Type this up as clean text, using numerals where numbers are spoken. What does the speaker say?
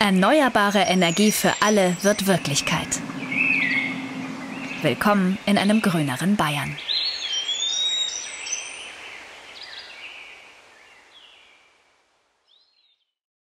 Erneuerbare Energie für alle wird Wirklichkeit. Willkommen in einem grüneren Bayern.